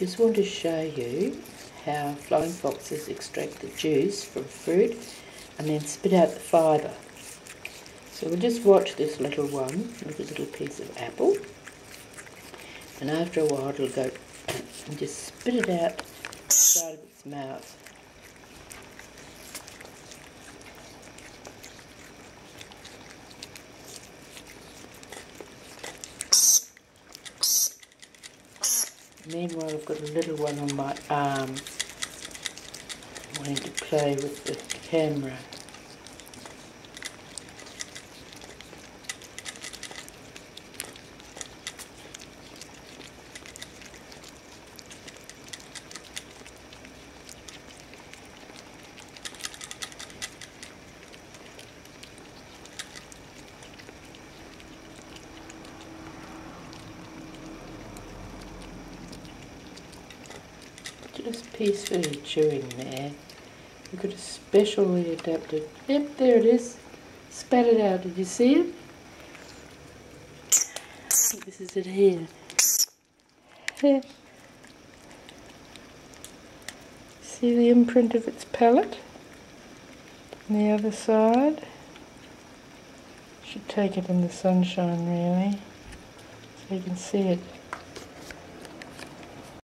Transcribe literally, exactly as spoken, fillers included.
Just want to show you how flying foxes extract the juice from fruit and then spit out the fibre. So we'll just watch this little one with a little piece of apple, and after a while it'll go and just spit it out the side of its mouth. Meanwhile, I've got a little one on my arm wanting to play with the camera. Just peacefully chewing there. We've got a specially adapted. Yep, there it is. Spat it out. Did you see it? This is it here. See the imprint of its palate on the other side. Should take it in the sunshine really, so you can see it.